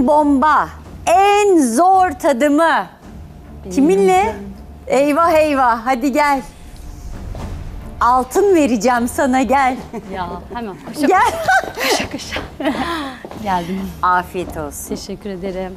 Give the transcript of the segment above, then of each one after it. En bomba, en zor tadımı. Kiminle? Eyvah eyvah, hadi gel. Altın vereceğim sana, gel. Ya hemen koşa gel. Koşa koşa. Geldim. Afiyet olsun. Teşekkür ederim.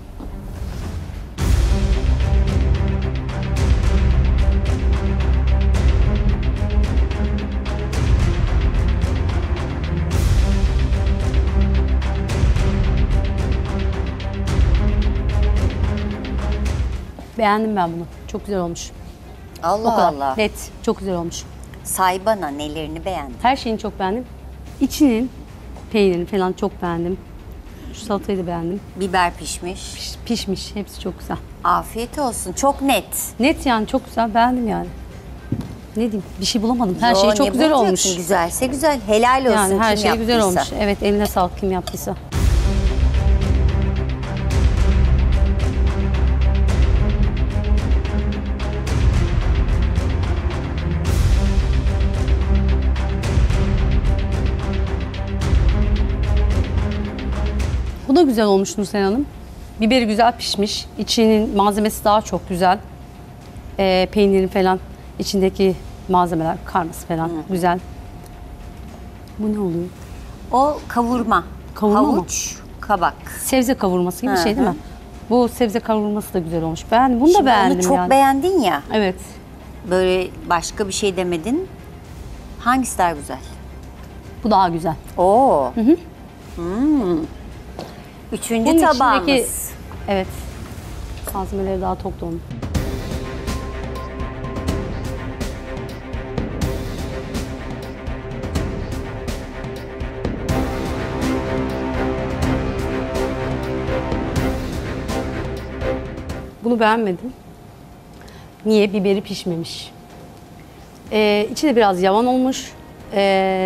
Beğendim ben bunu. Çok güzel olmuş. Allah Allah. Net. Çok güzel olmuş. Say bana, nelerini beğendin? Her şeyini çok beğendim. İçinin peynirini falan çok beğendim. Şu salatayı da beğendim. Biber pişmiş. Pişmiş. Hepsi çok güzel. Afiyet olsun. Çok net. Net yani. Çok güzel. Beğendim yani. Ne diyeyim? Bir şey bulamadım. Her şey çok güzel olmuş. Güzelse güzel. Helal olsun yani, her şey güzel olmuş. Evet, eline sağlık kim yaptıysa. Bu da güzel olmuş Nurselen Hanım. Biberi güzel pişmiş. İçinin malzemesi daha çok güzel. Peynirin falan, içindeki malzemeler, karması falan güzel. Bu ne oluyor? O kavurma. Havuç, kabak. Sebze kavurması gibi bir şey değil mi? Bu sebze kavurması da güzel olmuş. Beğendim. Bunu da beğendim yani. Çok beğendin ya. Evet. Böyle başka bir şey demedin. Hangisi daha güzel? Bu daha güzel. Oo. Hı hı. Hmm. Üçüncü bunun tabağımız. İçindeki, evet. Malzemeleri daha tok dolu. Bunu beğenmedim. Niye? Biberi pişmemiş. İçi de biraz yavan olmuş.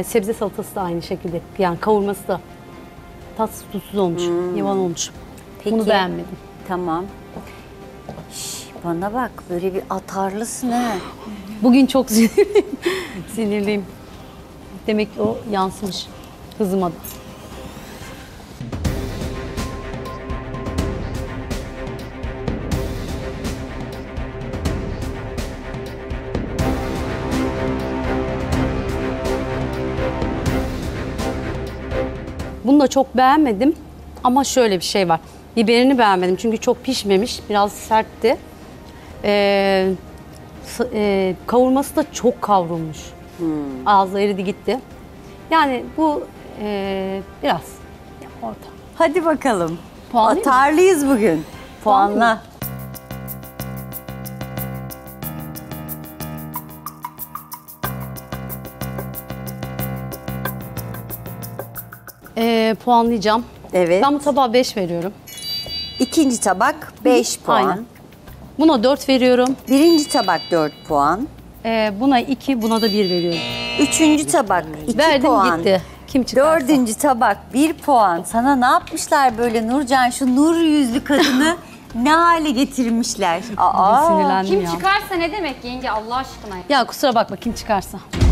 Sebze salatası da aynı şekilde. Yani kavurması da. Tatsız tutsuz olmuş, yavan olmuş. Peki, bunu beğenmedim. Tamam. Şş, bana bak, böyle bir atarlısın ha. Bugün çok sinirliyim. Sinirliyim. Demek ki o yansımış kızıma. Bunu da çok beğenmedim ama şöyle bir şey var. Biberini beğenmedim çünkü çok pişmemiş, biraz sertti. Kavurması da çok kavrulmuş. Ağzı eridi gitti. Yani bu biraz orta. Hadi bakalım. Puanlıyım. Atarlıyız bugün. Puanla. Puanlayacağım. Evet. Ben bu tabağa 5 veriyorum. İkinci tabak 5 puan. Aynen. Buna 4 veriyorum. Birinci tabak 4 puan. Buna 2, buna da 1 veriyorum. Üçüncü tabak 2 puan. Gitti. Kim çıkarsa. Dördüncü tabak 1 puan. Sana ne yapmışlar böyle Nurcan? Şu nur yüzlü kadını ne hale getirmişler? Aa, kim çıkarsa ne demek yenge Allah aşkına? Ya kusura bakma, kim çıkarsa.